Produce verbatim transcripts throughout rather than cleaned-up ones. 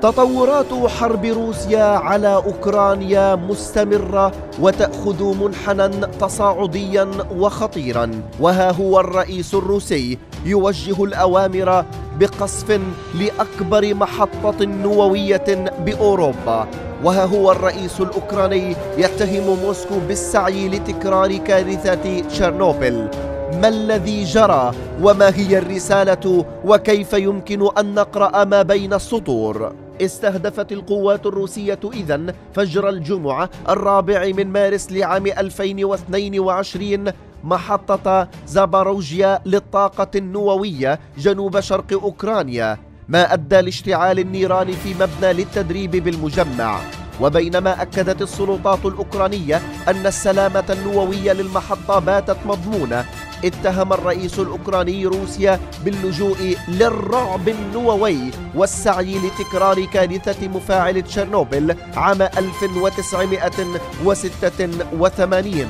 تطورات حرب روسيا على أوكرانيا مستمرة وتأخذ منحناً تصاعدياً وخطيراً، وها هو الرئيس الروسي يوجه الأوامر بقصف لأكبر محطة نووية بأوروبا، وها هو الرئيس الأوكراني يتهم موسكو بالسعي لتكرار كارثة تشيرنوبل. ما الذي جرى؟ وما هي الرسالة؟ وكيف يمكن أن نقرأ ما بين السطور؟ استهدفت القوات الروسية إذن فجر الجمعة الرابع من مارس لعام ألفين واثنين وعشرين محطة زاباروجيا للطاقة النووية جنوب شرق أوكرانيا، ما أدى لاشتعال النيران في مبنى للتدريب بالمجمع. وبينما أكدت السلطات الأوكرانية أن السلامة النووية للمحطة باتت مضمونة، اتهم الرئيس الأوكراني روسيا باللجوء للرعب النووي والسعي لتكرار كارثة مفاعل تشيرنوبل عام ألف وتسعمئة وستة وثمانين.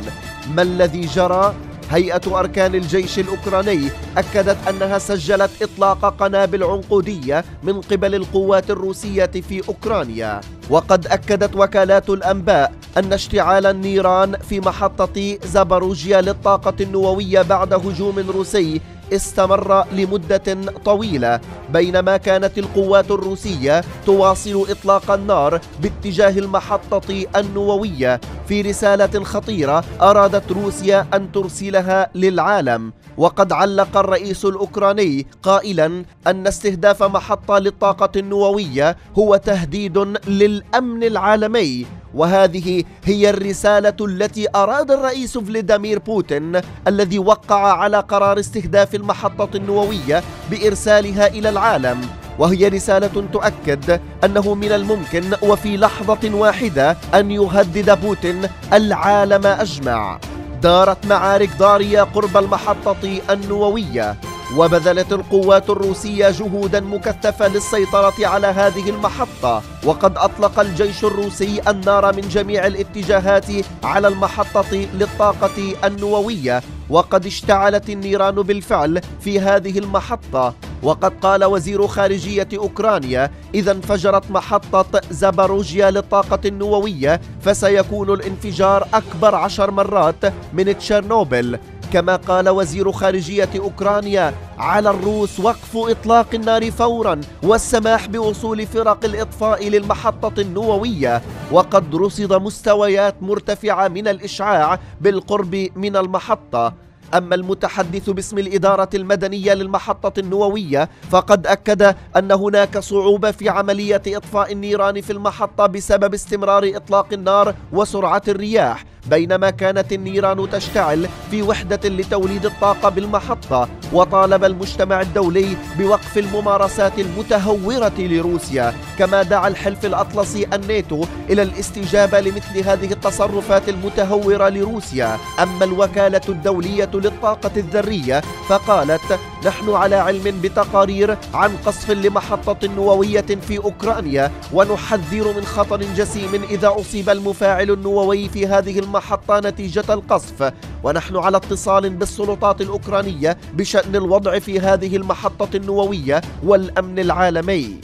ما الذي جرى؟ هيئة أركان الجيش الأوكراني أكدت أنها سجلت إطلاق قنابل عنقودية من قبل القوات الروسية في أوكرانيا، وقد أكدت وكالات الأنباء أن اشتعال النيران في محطة زاباروجيا للطاقة النووية بعد هجوم روسي استمر لمدة طويلة، بينما كانت القوات الروسية تواصل إطلاق النار باتجاه المحطة النووية. في رسالة خطيرة أرادت روسيا أن ترسلها للعالم، وقد علق الرئيس الأوكراني قائلا أن استهداف محطة للطاقة النووية هو تهديد للأمن العالمي. وهذه هي الرسالة التي أراد الرئيس فلاديمير بوتين الذي وقع على قرار استهداف المحطة النووية بإرسالها إلى العالم، وهي رسالة تؤكد أنه من الممكن وفي لحظة واحدة أن يهدد بوتين العالم أجمع. دارت معارك ضارية قرب المحطة النووية، وبذلت القوات الروسية جهودا مكثفة للسيطرة على هذه المحطة، وقد أطلق الجيش الروسي النار من جميع الاتجاهات على المحطة للطاقة النووية، وقد اشتعلت النيران بالفعل في هذه المحطة. وقد قال وزير خارجية أوكرانيا إذا انفجرت محطة زاباروجيا للطاقة النووية فسيكون الانفجار أكبر عشر مرات من تشيرنوبل. كما قال وزير خارجية أوكرانيا على الروس وقف إطلاق النار فورا والسماح بوصول فرق الإطفاء للمحطة النووية، وقد رصد مستويات مرتفعة من الإشعاع بالقرب من المحطة. أما المتحدث باسم الإدارة المدنية للمحطة النووية فقد أكد أن هناك صعوبة في عملية إطفاء النيران في المحطة بسبب استمرار إطلاق النار وسرعة الرياح، بينما كانت النيران تشتعل في وحدة لتوليد الطاقة بالمحطة. وطالب المجتمع الدولي بوقف الممارسات المتهورة لروسيا، كما دعا الحلف الأطلسي الناتو إلى الاستجابة لمثل هذه التصرفات المتهورة لروسيا. أما الوكالة الدولية للطاقة الذرية فقالت نحن على علم بتقارير عن قصف لمحطة نووية في أوكرانيا، ونحذر من خطر جسيم إذا أصيب المفاعل النووي في هذه المحطة نتيجة القصف، ونحن على اتصال بالسلطات الأوكرانية بشأن الوضع في هذه المحطة النووية والأمن العالمي.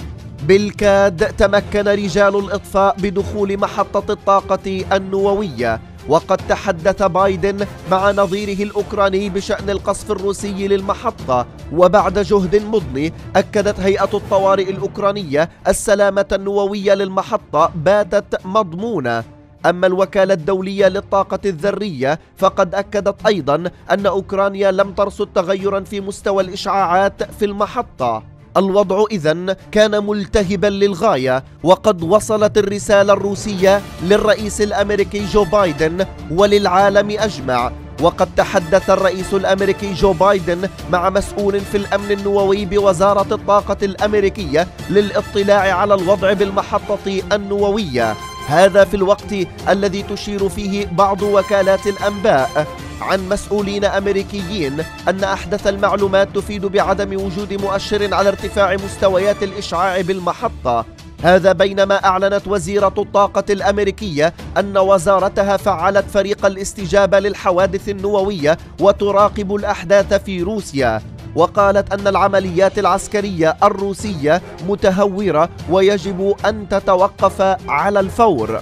بالكاد تمكن رجال الإطفاء بدخول محطة الطاقة النووية، وقد تحدث بايدن مع نظيره الأوكراني بشأن القصف الروسي للمحطة. وبعد جهد مضني أكدت هيئة الطوارئ الأوكرانية السلامة النووية للمحطة باتت مضمونة. أما الوكالة الدولية للطاقة الذرية فقد أكدت أيضا أن أوكرانيا لم ترصد تغيرا في مستوى الإشعاعات في المحطة. الوضع إذن كان ملتهبا للغاية، وقد وصلت الرسالة الروسية للرئيس الأمريكي جو بايدن وللعالم أجمع. وقد تحدث الرئيس الأمريكي جو بايدن مع مسؤول في الأمن النووي بوزارة الطاقة الأمريكية للاطلاع على الوضع بالمحطة النووية، هذا في الوقت الذي تشير فيه بعض وكالات الأنباء عن مسؤولين أمريكيين أن أحدث المعلومات تفيد بعدم وجود مؤشر على ارتفاع مستويات الإشعاع بالمحطة، هذا بينما أعلنت وزيرة الطاقة الأمريكية أن وزارتها فعلت فريق الاستجابة للحوادث النووية وتراقب الأحداث في روسيا. وقالت أن العمليات العسكرية الروسية متهورة ويجب أن تتوقف على الفور.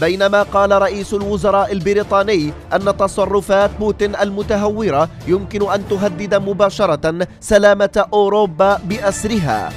بينما قال رئيس الوزراء البريطاني أن تصرفات بوتين المتهورة يمكن أن تهدد مباشرة سلامة أوروبا بأسرها،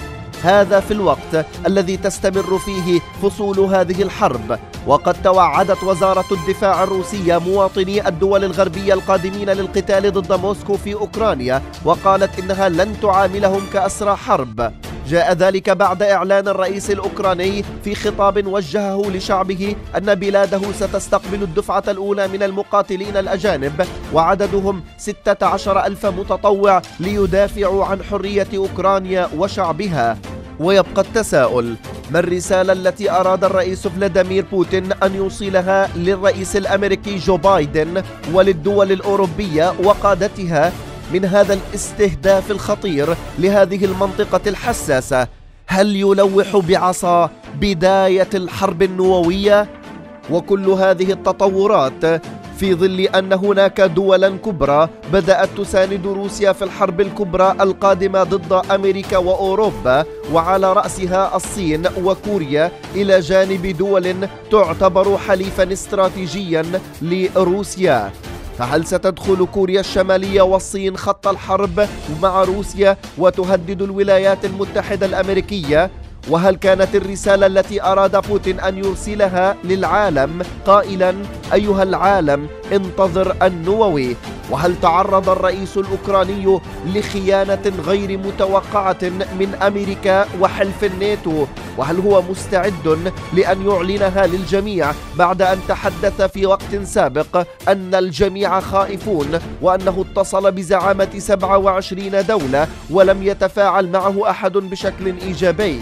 هذا في الوقت الذي تستمر فيه فصول هذه الحرب. وقد توعدت وزارة الدفاع الروسية مواطني الدول الغربية القادمين للقتال ضد موسكو في أوكرانيا، وقالت إنها لن تعاملهم كأسرى حرب. جاء ذلك بعد إعلان الرئيس الأوكراني في خطاب وجهه لشعبه أن بلاده ستستقبل الدفعة الأولى من المقاتلين الأجانب، وعددهم ستة عشر ألف متطوع ليدافعوا عن حرية أوكرانيا وشعبها. ويبقى التساؤل، ما الرسالة التي أراد الرئيس فلاديمير بوتين أن يوصلها للرئيس الأمريكي جو بايدن وللدول الأوروبية وقادتها من هذا الاستهداف الخطير لهذه المنطقة الحساسة؟ هل يلوح بعصا بداية الحرب النووية؟ وكل هذه التطورات في ظل أن هناك دولا كبرى بدأت تساند روسيا في الحرب الكبرى القادمة ضد أمريكا وأوروبا، وعلى رأسها الصين وكوريا، إلى جانب دول تعتبر حليفا استراتيجيا لروسيا. فهل ستدخل كوريا الشمالية والصين خط الحرب مع روسيا وتهدد الولايات المتحدة الأمريكية؟ وهل كانت الرسالة التي أراد بوتين أن يرسلها للعالم قائلا أيها العالم انتظر النووي؟ وهل تعرض الرئيس الأوكراني لخيانة غير متوقعة من أمريكا وحلف الناتو؟ وهل هو مستعد لأن يعلنها للجميع بعد أن تحدث في وقت سابق أن الجميع خائفون، وأنه اتصل بزعامة سبعة وعشرين دولة ولم يتفاعل معه أحد بشكل إيجابي؟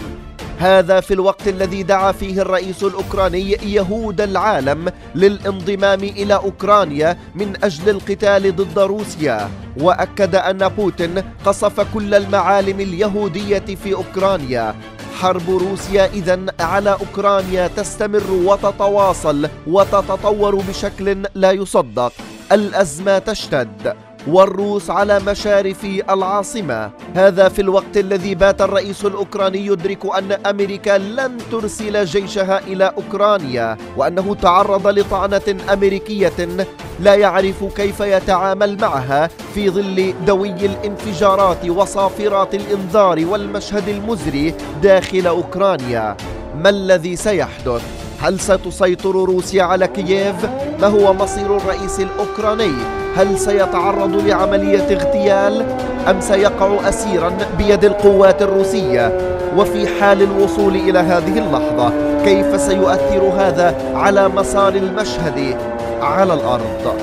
هذا في الوقت الذي دعا فيه الرئيس الأوكراني يهود العالم للانضمام إلى أوكرانيا من أجل القتال ضد روسيا، وأكد أن بوتين قصف كل المعالم اليهودية في أوكرانيا. حرب روسيا إذن على أوكرانيا تستمر وتتواصل وتتطور بشكل لا يصدق. الأزمة تشتد والروس على مشارف العاصمة، هذا في الوقت الذي بات الرئيس الأوكراني يدرك أن أمريكا لن ترسل جيشها إلى أوكرانيا، وأنه تعرض لطعنة أمريكية لا يعرف كيف يتعامل معها في ظل دوي الانفجارات وصافرات الإنذار والمشهد المزري داخل أوكرانيا. ما الذي سيحدث؟ هل ستسيطر روسيا على كييف؟ ما هو مصير الرئيس الأوكراني؟ هل سيتعرض لعملية اغتيال؟ أم سيقع أسيرا بيد القوات الروسية؟ وفي حال الوصول إلى هذه اللحظة، كيف سيؤثر هذا على مسار المشهد على الأرض؟